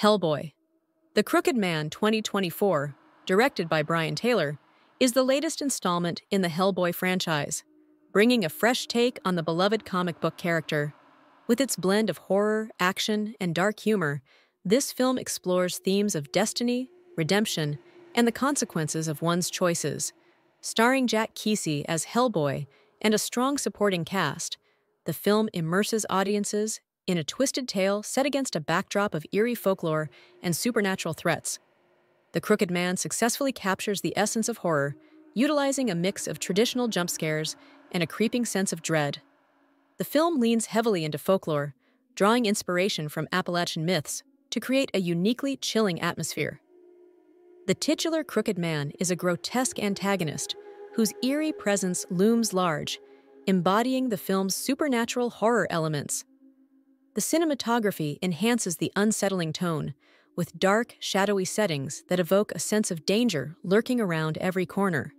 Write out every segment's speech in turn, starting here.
Hellboy. The Crooked Man 2024, directed by Brian Taylor, is the latest installment in the Hellboy franchise, bringing a fresh take on the beloved comic book character. With its blend of horror, action, and dark humor, this film explores themes of destiny, redemption, and the consequences of one's choices. Starring Jack Kesy as Hellboy and a strong supporting cast, the film immerses audiences in a twisted tale set against a backdrop of eerie folklore and supernatural threats. The Crooked Man successfully captures the essence of horror, utilizing a mix of traditional jump scares and a creeping sense of dread. The film leans heavily into folklore, drawing inspiration from Appalachian myths to create a uniquely chilling atmosphere. The titular Crooked Man is a grotesque antagonist whose eerie presence looms large, embodying the film's supernatural horror elements. The cinematography enhances the unsettling tone, with dark, shadowy settings that evoke a sense of danger lurking around every corner.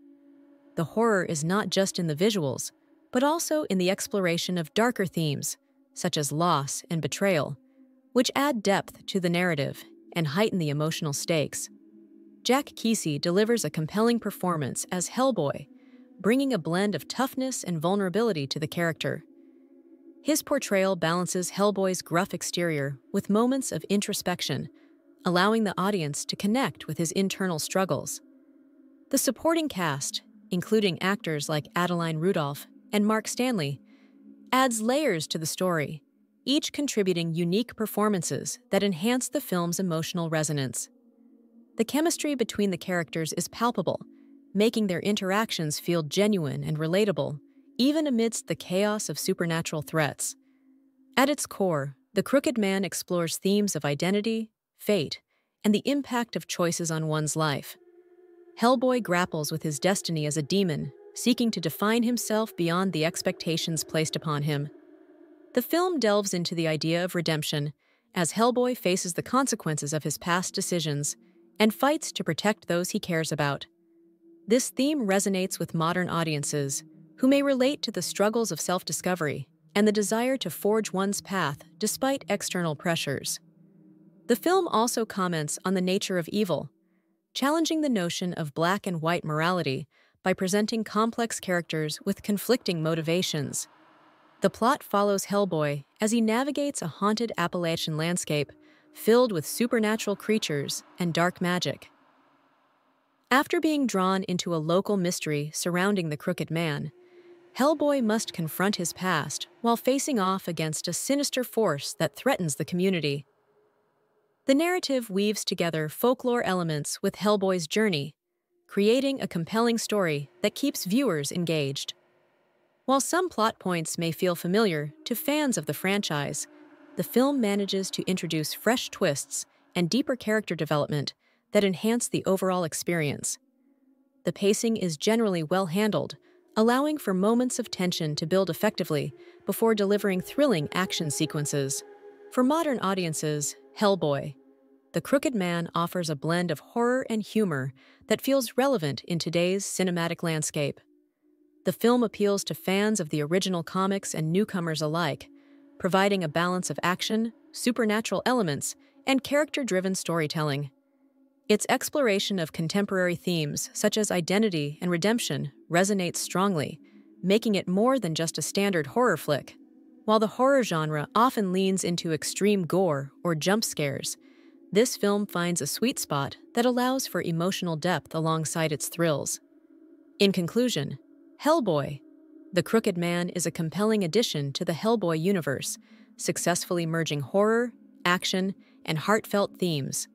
The horror is not just in the visuals, but also in the exploration of darker themes, such as loss and betrayal, which add depth to the narrative and heighten the emotional stakes. Jack Kesy delivers a compelling performance as Hellboy, bringing a blend of toughness and vulnerability to the character. His portrayal balances Hellboy's gruff exterior with moments of introspection, allowing the audience to connect with his internal struggles. The supporting cast, including actors like Adeline Rudolph and Mark Stanley, adds layers to the story, each contributing unique performances that enhance the film's emotional resonance. The chemistry between the characters is palpable, making their interactions feel genuine and relatable, even amidst the chaos of supernatural threats. At its core, The Crooked Man explores themes of identity, fate, and the impact of choices on one's life. Hellboy grapples with his destiny as a demon, seeking to define himself beyond the expectations placed upon him. The film delves into the idea of redemption, as Hellboy faces the consequences of his past decisions and fights to protect those he cares about. This theme resonates with modern audiences, who may relate to the struggles of self-discovery and the desire to forge one's path despite external pressures. The film also comments on the nature of evil, challenging the notion of black and white morality by presenting complex characters with conflicting motivations. The plot follows Hellboy as he navigates a haunted Appalachian landscape filled with supernatural creatures and dark magic. After being drawn into a local mystery surrounding the Crooked Man, Hellboy must confront his past while facing off against a sinister force that threatens the community. The narrative weaves together folklore elements with Hellboy's journey, creating a compelling story that keeps viewers engaged. While some plot points may feel familiar to fans of the franchise, the film manages to introduce fresh twists and deeper character development that enhance the overall experience. The pacing is generally well handled, allowing for moments of tension to build effectively before delivering thrilling action sequences. For modern audiences, Hellboy, The Crooked Man offers a blend of horror and humor that feels relevant in today's cinematic landscape. The film appeals to fans of the original comics and newcomers alike, providing a balance of action, supernatural elements, and character-driven storytelling. Its exploration of contemporary themes such as identity and redemption resonates strongly, making it more than just a standard horror flick. While the horror genre often leans into extreme gore or jump scares, this film finds a sweet spot that allows for emotional depth alongside its thrills. In conclusion, Hellboy, The Crooked Man is a compelling addition to the Hellboy universe, successfully merging horror, action, and heartfelt themes.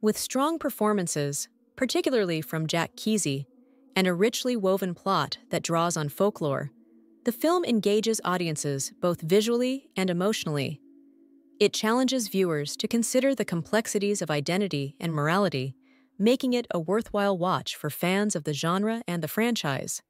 With strong performances, particularly from Jack Kesy, and a richly woven plot that draws on folklore, the film engages audiences both visually and emotionally. It challenges viewers to consider the complexities of identity and morality, making it a worthwhile watch for fans of the genre and the franchise.